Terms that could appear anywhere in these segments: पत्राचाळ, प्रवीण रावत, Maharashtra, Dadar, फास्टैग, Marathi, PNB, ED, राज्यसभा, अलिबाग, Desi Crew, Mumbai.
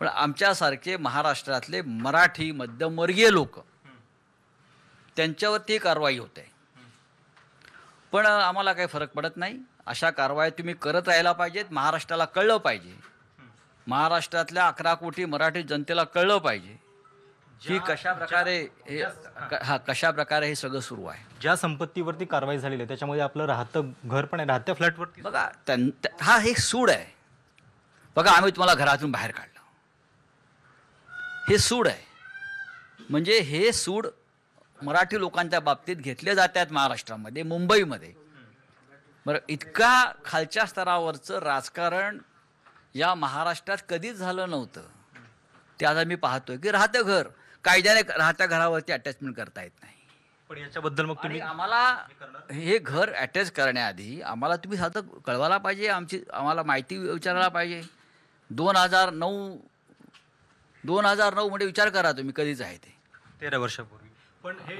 पण आमच्यासारखे महाराष्ट्रातले मराठी मध्यमवर्गीय लोक त्यांच्यावरती कारवाई होते, पण आम्हाला काही फरक पडत नाही। अशा कारवाई तुम्ही करत राहायला पाहिजेत, महाराष्ट्राला कळलं पाहिजे, महाराष्ट्रातल्या 11 कोटी मराठी जनतेला कळलं पाहिजे की कशा प्रकारे हे सगळं सुरू आहे। ज्या संपत्तीवरती कारवाई झालेली आहे त्याच्यामध्ये आपलं राहतं घर पण आहे, राहत्या फ्लॅटवरती बघा हा एक सूड आहे। बघा आम्ही तुम्हाला घरातून बाहेर काढलं हे सूड आहे, म्हणजे हे सूड मराठी लोकांच्या बाबतीत घेतले जातात महाराष्ट्रामध्ये, मुंबईमध्ये। बरं इतका खालच्या स्तरावरचं राजकारण या महाराष्ट्रात कधीच झालं नव्हतं। ते आज आम्ही पाहतोय की राहतं घर कायद्याने राहत्या घरावरती अटॅचमेंट करता येत नाही, पण याच्याबद्दल मग तुम्ही आम्हाला हे घर अटॅच करण्याआधी आम्हाला तुम्ही साधं कळवायला पाहिजे, आम्हाला माहिती विचारायला पाहिजे। 2009 मध्ये विचार करा तुम्ही कधीच आहे ते 13 वर्षापूर्वी, पण हे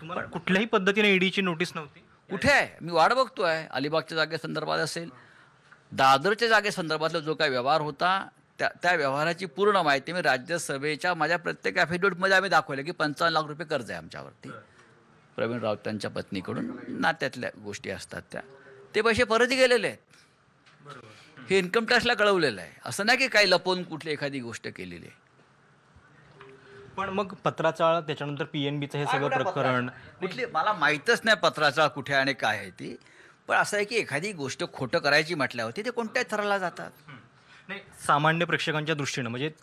तुम्हाला कुठल्याही पद्धतीने ईडीची नोटीस नव्हती। कुठे आहे मी वाट बघतोय, अलिबागच्या जागेसंदर्भात असेल, दादरच्या जागेसंदर्भातला जो काही व्यवहार होता त्या व्यवहाराची पूर्ण माहिती मी राज्यसभेच्या माझ्या प्रत्येक ॲफिडेव्हिटमध्ये आम्ही दाखवले की 55 लाख रुपये कर्ज आहे आमच्यावरती, प्रवीण रावत त्यांच्या पत्नीकडून, नात्यातल्या गोष्टी असतात त्या, ते पैसे परतही गेलेले आहेत। हे इन्कम टॅक्सला कळवलेलं आहे, असं नाही की काही लपवून कुठली एखादी गोष्ट केलेली आहे। पण मग पत्राचाळ, त्याच्यानंतर PNBचं हे सगळं प्रकरण, कुठली मला माहीतच नाही पत्राचाळ कुठे आणि काय आहे ती, पण असं आहे की एखादी गोष्ट खोटं करायची म्हटल्यावरती ते कोणत्या थराला जातात। नाही सामान्य प्रेक्षकांच्या दृष्टीनं म्हणजे